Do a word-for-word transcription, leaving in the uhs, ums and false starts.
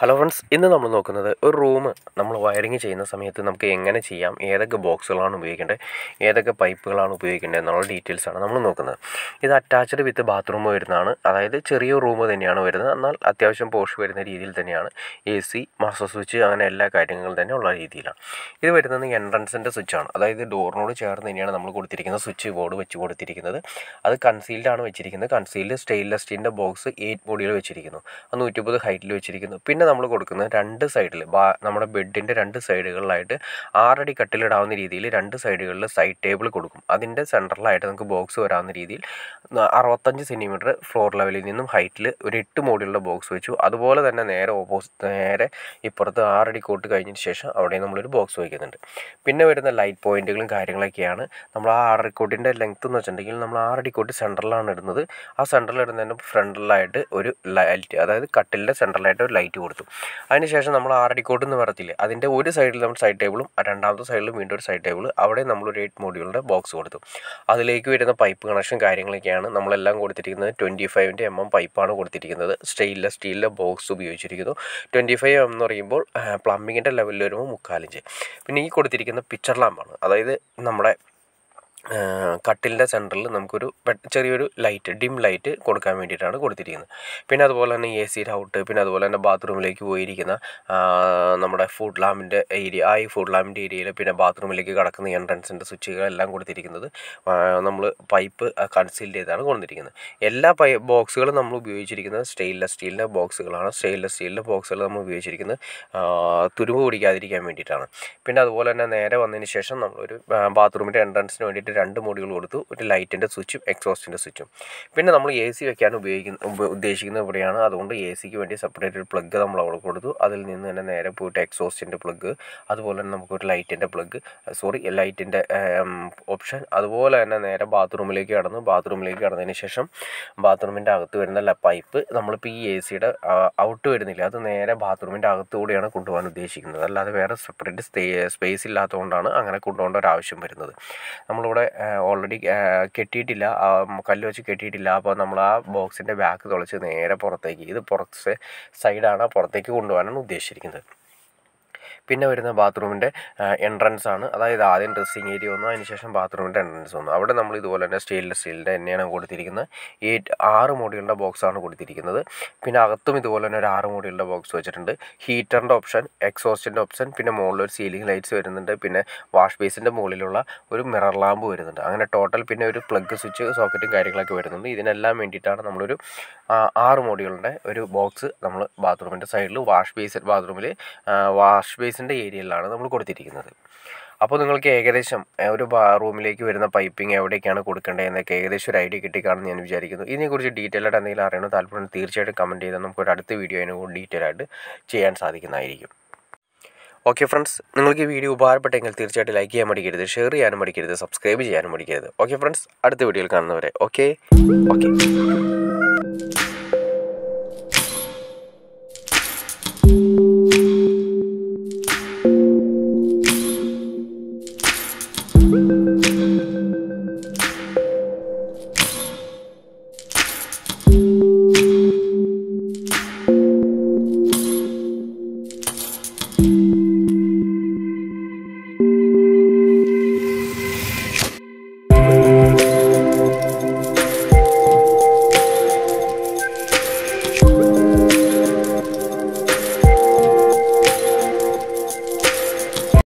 Hello friends, ഇന്ന് നമ്മൾ നോക്കുന്നത് ഒരു റൂം നമ്മൾ വയറിങ് ചെയ്യുന്ന സമയത്ത് നമുക്ക് എങ്ങനെ ചെയ്യാം, ഏതൊക്കെ ബോക്സുകളാണ് ഉപയോഗിക്കേണ്ടത്, ഏതൊക്കെ പൈപ്പുകളാണ് ഉപയോഗിക്കേണ്ടത് എന്നുള്ള ഡീറ്റെയിൽസാണ് നമ്മൾ നോക്കുന്നത്. ഇത് അറ്റാച്ച്ഡ് വിത്ത് ബാത്റൂം വരുന്നതാണ്. അതായത് ചെറിയ റൂം തന്നെയാണ് വരുന്നത്, എന്നാൽ അത്യാവശ്യം പോഷ് വരുന്ന രീതിയിൽ തന്നെയാണ്. എ സി, മാസ്റ്റർ സ്വിച്ച്, അങ്ങനെ എല്ലാ കാര്യങ്ങളും തന്നെ ഉള്ള രീതിയിലാണ്. ഇത് വരുന്നത് എൻട്രൻസിൻ്റെ സ്വിച്ചാണ്. അതായത് ഡോറിനോട് ചേർന്ന് തന്നെയാണ് നമ്മൾ കൊടുത്തിരിക്കുന്ന സ്വിച്ച് ബോർഡ് വെച്ച് കൊടുത്തിരിക്കുന്നത്. അത് കൺസീൽഡാണ് വെച്ചിരിക്കുന്നത്. കൺസീൽഡ് സ്റ്റെയിൻലെസ് സ്റ്റീലിൻ്റെ ബോക്സ് എയ്റ്റ് ബോഡിയിൽ വെച്ചിരിക്കുന്നു. അത് നൂറ്റി മുപ്പത് ഹൈറ്റിൽ വെച്ചിരിക്കുന്നു. പിന്നെ നമ്മൾ കൊടുക്കുന്നത് രണ്ട് സൈഡിൽ ബാ നമ്മുടെ ബെഡിൻ്റെ രണ്ട് സൈഡുകളിലായിട്ട് ആറടി കട്ടിലിടാവുന്ന രീതിയിൽ രണ്ട് സൈഡുകളിൽ സൈഡ് ടേബിൾ കൊടുക്കും. അതിൻ്റെ സെൻറ്ററിലായിട്ട് നമുക്ക് ബോക്സ് വരാവുന്ന രീതിയിൽ അറുപത്തഞ്ച് സെൻറ്റിമീറ്റർ ഫ്ലോർ ലെവലിൽ നിന്നും ഹൈറ്റിൽ ഒരു എട്ട് മോടിയുള്ള ബോക്സ് വെച്ചു. അതുപോലെ തന്നെ നേരെ ഓപ്പോസിറ്റ് നേരെ ഇപ്പുറത്ത് ആറടി കോട്ട് കഴിഞ്ഞതിന് ശേഷം അവിടെ നമ്മളൊരു ബോക്സ് വയ്ക്കുന്നുണ്ട്. പിന്നെ വരുന്ന ലൈറ്റ് പോയിൻറ്റുകളും കാര്യങ്ങളൊക്കെയാണ്. നമ്മൾ ആ ആറടി കോട്ടിൻ്റെ ലെങ്ത്ത് എന്ന് വെച്ചിട്ടുണ്ടെങ്കിൽ നമ്മൾ ആറടി കോട്ട് സെൻറ്ററിലാണ് ഇടുന്നത്. ആ സെൻറ്ററിൽ ഇടുന്നതിൻ്റെ ഫ്രണ്ടിലായിട്ട് ഒരു ലൈറ്റ്, അതായത് കട്ടിലിൻ്റെ സെൻറ്ററിലായിട്ട് ഒരു ലൈറ്റ് കൊടുത്തു. അതിനുശേഷം നമ്മൾ ആറടിക്കോട്ട് എന്ന് പറയത്തില്ലേ, അതിൻ്റെ ഒരു സൈഡിൽ നമ്മൾ സൈഡ് ടേബിളും രണ്ടാമത്തെ സൈഡിലും വീണ്ടും ഒരു സൈഡ് ടേബിൾ, അവിടെ നമ്മളൊരു എയ്റ്റ് മോഡ്യൂളിൻ്റെ ബോക്സ് കൊടുത്തു. അതിലേക്ക് വരുന്ന പൈപ്പ് കണക്ഷൻ കാര്യങ്ങളൊക്കെയാണ് നമ്മളെല്ലാം കൊടുത്തിരിക്കുന്നത്. ട്വൻറ്റി ഫൈവിൻ്റെ എം എം പൈപ്പാണ് കൊടുത്തിരിക്കുന്നത്. സ്റ്റെയിൻലെസ് സ്റ്റീലിലെ ബോക്സ് ഉപയോഗിച്ചിരിക്കുന്നു. ട്വൻറ്റി ഫൈവ് എം എന്ന് പറയുമ്പോൾ പ്ലംബിങ്ങിൻ്റെ ലെവലിൽ വരുമ്പോൾ മുക്കാലിഞ്ച്. പിന്നെ ഈ കൊടുത്തിരിക്കുന്ന പിക്ചർ ലാമ്പാണ്. അതായത് നമ്മുടെ കട്ടിലിൻ്റെ സെൻറ്ററിൽ നമുക്കൊരു ചെറിയൊരു ലൈറ്റ്, ഡിം ലൈറ്റ് കൊടുക്കാൻ വേണ്ടിയിട്ടാണ് കൊടുത്തിരിക്കുന്നത്. പിന്നെ അതുപോലെ തന്നെ എ സിയുടെ ഔട്ട്, പിന്നെ അതുപോലെ തന്നെ ബാത്റൂമിലേക്ക് പോയിരിക്കുന്ന നമ്മുടെ ഫുഡ് ലാമ്പിൻ്റെ ഏരിയ, ആ ഈ ഫുഡ് ലാമ്പിൻ്റെ ഏരിയയിൽ പിന്നെ ബാത്റൂമിലേക്ക് കടക്കുന്ന എൻട്രൻസിൻ്റെ സ്വിച്ചുകളെല്ലാം കൊടുത്തിരിക്കുന്നത് നമ്മൾ പൈപ്പ് കൺസീൽഡ് ചെയ്താണ് കൊടുത്തിരിക്കുന്നത്. എല്ലാ പൈ ബോക്സുകളും നമ്മൾ ഉപയോഗിച്ചിരിക്കുന്നത് സ്റ്റെയിൻലെസ് സ്റ്റീലിൻ്റെ ബോക്സുകളാണ്. സ്റ്റെയിൻലെസ് സ്റ്റീലിൻ്റെ ബോക്സുകൾ നമ്മൾ ഉപയോഗിച്ചിരിക്കുന്നത് തുരുമ്പ് പിടിക്കാതിരിക്കാൻ വേണ്ടിയിട്ടാണ്. പിന്നെ അതുപോലെ തന്നെ നേരെ വന്നതിന് ശേഷം നമ്മളൊരു ബാത്റൂമിൻ്റെ എൻട്രൻസിന് വേണ്ടിയിട്ട് രണ്ട് മോഡുകൾ കൊടുത്തു. ഒരു ലൈറ്റിൻ്റെ സ്വിച്ചും എക്സോസ്റ്റിൻ്റെ സ്വിച്ചും. പിന്നെ നമ്മൾ എ സി വെക്കാൻ ഉപയോഗിക്കുന്ന ഉദ്ദേശിക്കുന്നത് ഇവിടെയാണ്. അതുകൊണ്ട് എ സിക്ക് വേണ്ടി സെപ്പറേറ്റ് ഒരു പ്ലഗ് നമ്മൾ അവിടെ കൊടുത്തു. അതിൽ നിന്ന് തന്നെ നേരെ പോയിട്ട് എക്സോസ്റ്റിൻ്റെ പ്ലഗ്, അതുപോലെ തന്നെ നമുക്കൊരു ലൈറ്റിൻ്റെ പ്ലഗ് സോറി ലൈറ്റിൻ്റെ ഓപ്ഷൻ. അതുപോലെ തന്നെ നേരെ ബാത്റൂമിലേക്ക് കടന്നു. ബാത്റൂമിലേക്ക് കടന്നതിന് ശേഷം ബാത്റൂമിൻ്റെ അകത്ത് വരുന്ന പൈപ്പ് നമ്മളിപ്പോൾ ഈ എ സിയുടെ ഔട്ട് വരുന്നില്ല, അത് നേരെ ബാത്റൂമിൻ്റെ അകത്തുകൂടിയാണ് കൊണ്ടുപോകാൻ ഉദ്ദേശിക്കുന്നത്. അല്ലാതെ വേറെ സെപ്പറേറ്റ് സ്പേസ് ഇല്ലാത്തതുകൊണ്ടാണ് അങ്ങനെ കൊണ്ടുപോകേണ്ട ഒരു ആവശ്യം വരുന്നത്. നമ്മളിവിടെ ഓൾറെഡി കെട്ടിയിട്ടില്ല, കല്ല് വെച്ച് കെട്ടിയിട്ടില്ല. അപ്പോൾ നമ്മൾ ആ ബോക്സിൻ്റെ ബാക്ക് തുളച്ച് നേരെ പുറത്തേക്ക്, ഇത് പുറത്തെ സൈഡാണ്, പുറത്തേക്ക് കൊണ്ടുപോകാനാണ് ഉദ്ദേശിച്ചിരിക്കുന്നത്. പിന്നെ വരുന്ന ബാത്റൂമിൻ്റെ എൻട്രൻസ് ആണ്. അതായത് ആദ്യം ഡ്രസ്സിങ് ഏരിയ വന്നു, അതിനുശേഷം ബാത്റൂമിൻ്റെ എൻട്രൻസ് വന്നു. അവിടെ നമ്മൾ ഇതുപോലെ തന്നെ സ്റ്റെയിൻലെസ് സ്റ്റീലിൻ്റെ തന്നെയാണ് കൊടുത്തിരിക്കുന്നത്. എയ്റ്റ് ആറ് മോഡ്യൂളിൻ്റെ ബോക്സാണ് കൊടുത്തിരിക്കുന്നത്. പിന്നെ അകത്തും ഇതുപോലെ തന്നെ ഒരു ആറ് മോഡ്യൂളിൻ്റെ ബോക്സ് വെച്ചിട്ടുണ്ട്. ഹീറ്ററിൻ്റെ ഓപ്ഷൻ, എക്സോസ്റ്റിൻ്റെ ഓപ്ഷൻ, പിന്നെ മുകളിലൊരു സീലിംഗ് ലൈറ്റ്സ് വരുന്നുണ്ട്. പിന്നെ വാഷ് ബേസിൻ്റെ മുകളിലുള്ള ഒരു മിറർ ലാമ്പ് വരുന്നുണ്ട്. അങ്ങനെ ടോട്ടൽ പിന്നെ ഒരു പ്ലഗ്, സ്വിച്ച്, സോക്കറ്റും കാര്യങ്ങളൊക്കെ വരുന്നുണ്ട്. ഇതിനെല്ലാം വേണ്ടിയിട്ടാണ് നമ്മളൊരു ആറ് മോഡ്യൂളിൻ്റെ ഒരു ബോക്സ് നമ്മൾ ബാത്റൂമിൻ്റെ സൈഡിൽ വാഷ് ബേസ് ബാത്റൂമിൽ വാഷ് ബേസ് ൻ്റെ ഏരിയയിലാണ് നമ്മൾ കൊടുത്തിരിക്കുന്നത്. അപ്പോൾ നിങ്ങൾക്ക് ഏകദേശം ഒരു റൂമിലേക്ക് വരുന്ന പൈപ്പിംഗ് എവിടേക്കാണ് കൊടുക്കേണ്ടത് എന്നൊക്കെ ഏകദേശം ഒരു ഐഡിയ കിട്ടിക്കാണെന്ന് ഞാൻ വിചാരിക്കുന്നു. ഇതിനെക്കുറിച്ച് ഡീറ്റെയിൽ ആയിട്ട് എന്തെങ്കിലും അറിയണോ താല്പര്യം തീർച്ചയായിട്ടും കമൻറ്റ് ചെയ്താൽ നമുക്കൊരു അടുത്ത വീഡിയോ അതിനോട് ഡീറ്റെയിൽ ആയിട്ട് ചെയ്യാൻ സാധിക്കുന്നതായിരിക്കും. ഓക്കെ ഫ്രണ്ട്സ്, നിങ്ങൾക്ക് ഈ വീഡിയോ ഉപകാരപ്പെട്ടെങ്കിൽ തീർച്ചയായിട്ടും ലൈക്ക് ചെയ്യാൻ മടിക്കരുത്, ഷെയർ ചെയ്യാനും മടിക്കരുത്, സബ്സ്ക്രൈബ് ചെയ്യാനും മടിക്കരുത്. ഓക്കെ ഫ്രണ്ട്സ്, അടുത്ത വീഡിയോയിൽ കാണുന്നവരെ ഓക്കെ ഓക്കെ.